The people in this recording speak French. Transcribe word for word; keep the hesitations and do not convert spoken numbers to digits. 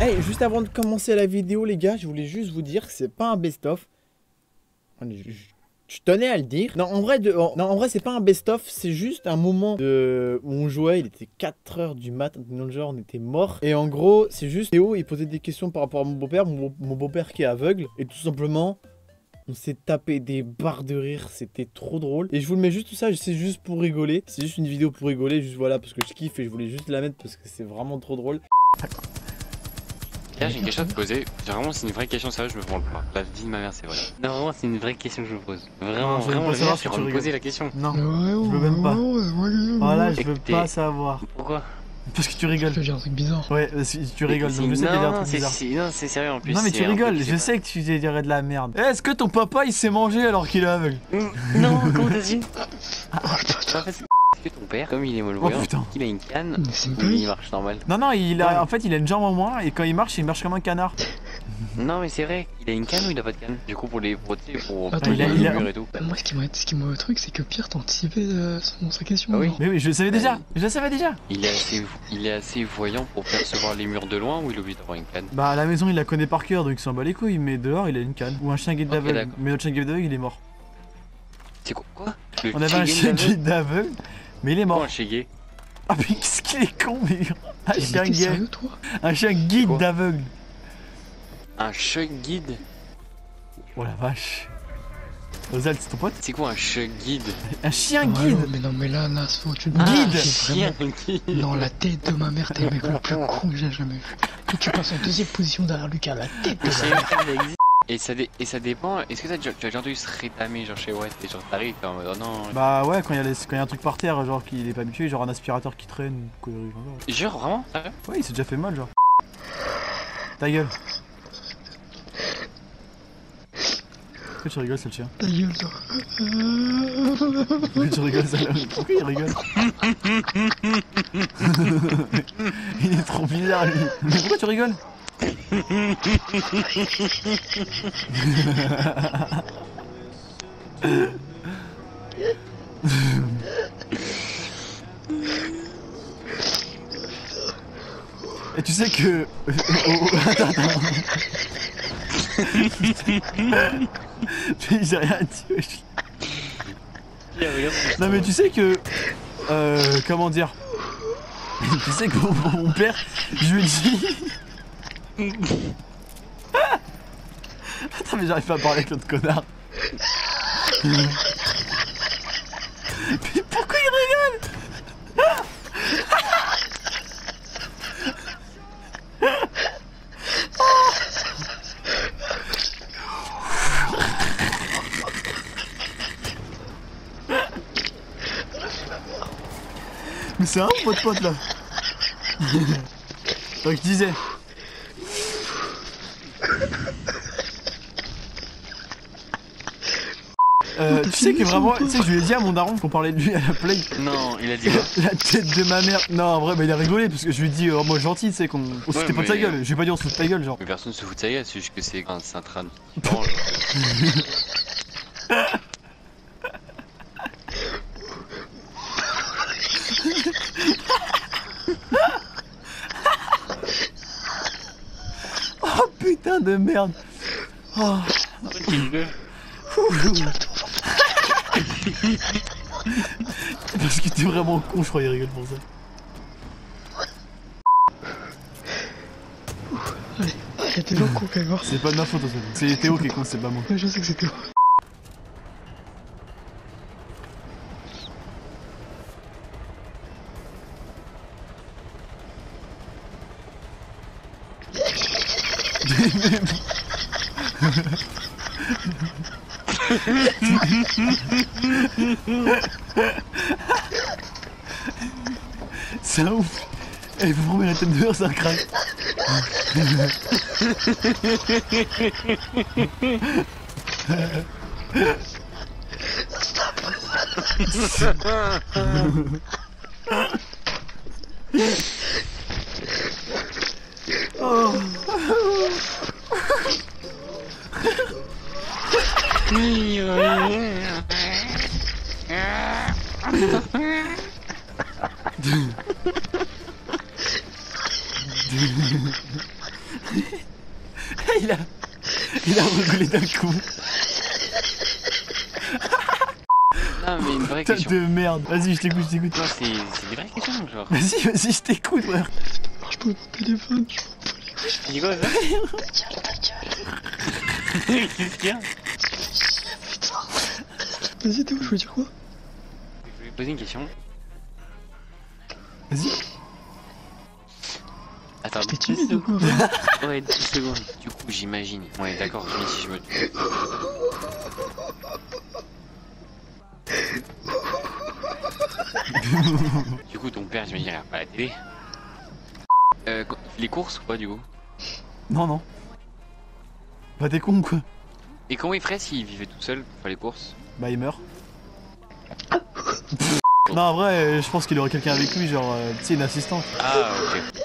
Hey, juste avant de commencer la vidéo les gars, je voulais juste vous dire que c'est pas un best-of. Je tenais à le dire. Non, en vrai, de... non, en vrai c'est pas un best-of, c'est juste un moment de... où on jouait, il était quatre heures du matin, dans le genre on était morts. Et en gros, c'est juste Théo, il posait des questions par rapport à mon beau-père, mon, mon beau-père qui est aveugle. Et tout simplement, on s'est tapé des barres de rire, c'était trop drôle. Et je vous le mets juste tout ça, c'est juste pour rigoler. C'est juste une vidéo pour rigoler, juste voilà, parce que je kiffe et je voulais juste la mettre parce que c'est vraiment trop drôle. Là j'ai une question à te poser, vraiment c'est une vraie question sérieuse, je me prends le plat. La vie de ma mère c'est vrai. Non vraiment c'est une vraie question que je vous pose. Vraiment, non, je vraiment, je suis en train de poser la question. Non, ouais, je veux même pas. Voilà, je veux pas savoir. Pourquoi? Parce que tu rigoles. Parce que j'ai un truc bizarre. Ouais, tu rigoles, donc je sais qu'il y a un truc bizarre. Non, c'est sérieux en plus. Non mais tu rigoles, je sais que tu dirais de la merde. Est-ce que ton papa il s'est mangé alors qu'il est aveugle? Non, comment t'as dit? Que ton père, comme il est malvoyant, oh, il a une canne, mais il marche normal. Non non, il a, ouais. En fait il a une jambe en moins et quand il marche, il marche comme un canard. Non mais c'est vrai, il a une canne ou il a pas de canne? Du coup pour les protéger, pour, pour, Attends, pour il a, les il a... et tout. Bah, moi ce qui me le truc, c'est que Pierre t'anticipait euh, sa question. Ah, oui. Mais oui, je le savais bah, déjà, il... je le savais déjà. Il est assez, il est assez voyant pour percevoir les murs de loin ou il oublie d'avoir une canne? Bah à la maison il la connaît par cœur donc il s'en bat les couilles, mais dehors il a une canne. Ou un chien guide okay, d'aveugle, mais notre chien guide d'aveugle il est mort. C'est quoi, quoi? On avait un chien guide d'aveugle. Mais il est mort. Pourquoi un chien gay? Ah mais qu'est-ce qu'il est con mais... Un chien gay. Un chien guide d'aveugle. Un chien guide? Oh la vache. Ozal c'est ton pote? C'est quoi un chien guide? Un chien guide? Mais non mais là Nasso tu me guides. Dans la tête de ma mère t'es le mec le plus con que j'ai jamais vu. Quand tu passes en deuxième position derrière Lucas, la tête de ma mère. Et ça, dé et ça dépend, est-ce que as, tu as déjà entendu se rétamer genre chez Watt et genre t'arrives en mode oh non. Bah ouais, quand il y, y a un truc par terre, genre qu'il est pas habitué, genre un aspirateur qui traîne ou quoi. Genre vraiment? Ouais, il s'est déjà fait mal genre. Ta gueule. Pourquoi tu rigoles, c'est le chien? Ta gueule toi. Pourquoi tu rigoles, ça? Pourquoi il rigole? Il est trop bizarre lui. Mais pourquoi tu rigoles? Et tu sais que... Oh, oh, oh. Attends, attends. J'ai rien dit. Non mais tu sais que... Euh, comment dire? Tu sais que mon père, je lui dis... Attends mais j'arrive pas à parler avec l'autre connard. Mais pourquoi il rigole? Mais c'est un pote pote là. Donc je disais. Euh, tu sais que vraiment, tu sais que je lui ai dit à mon daron qu'on parlait de lui à la plague. Non, il a dit quoi? La tête de ma mère. Non, en vrai, bah, il a rigolé parce que je lui ai dit, oh, moi gentil, tu sais qu'on. On se ouais, foutait pas de sa gueule. Je vais pas dire on se fout de ta gueule, genre. Mais personne se fout de sa gueule, c'est juste que c'est un, un train de. Bon, oh putain de merde. Oh. Parce que t'es vraiment con, je crois qu'il rigole pour ça. Allez, il y a Théo con qui est mort. C'est pas de ma faute, c'est Théo qui est con, c'est pas moi. Je sais que c'est Théo. C'est un ouf. Et vous prenez la tête dehors, ça craque. Oh. bien rigoler d'un coup. Non mais une vraie question. Putain de merde. Vas-y, je t'écoute, je t'écoute. Non, c'est des vraies questions, genre. Vas-y, vas-y, je t'écoute, ouais. Non, je peux mon téléphone. Je dis quoi, ça? Ta gueule, ta gueule. Qu'est-ce qu'il y a? Putain. Vas-y, Théo, je veux dire quoi? Je vais poser une question. Vas-y. Attends, je t'ai tué de quoi? Ouais, dix secondes. Du coup, j'imagine. Ouais, d'accord, je me dis si je me tue. Du coup, ton père, j'imagine, il regarde pas la télé. Euh, les courses ou pas, du coup? Non, non. Bah, t'es con ou quoi? Et comment il ferait s'il vivait tout seul pour faire les courses? Bah, il meurt. Non, en vrai, je pense qu'il aurait quelqu'un avec lui, genre, tu sais, une assistante. Ah, ok.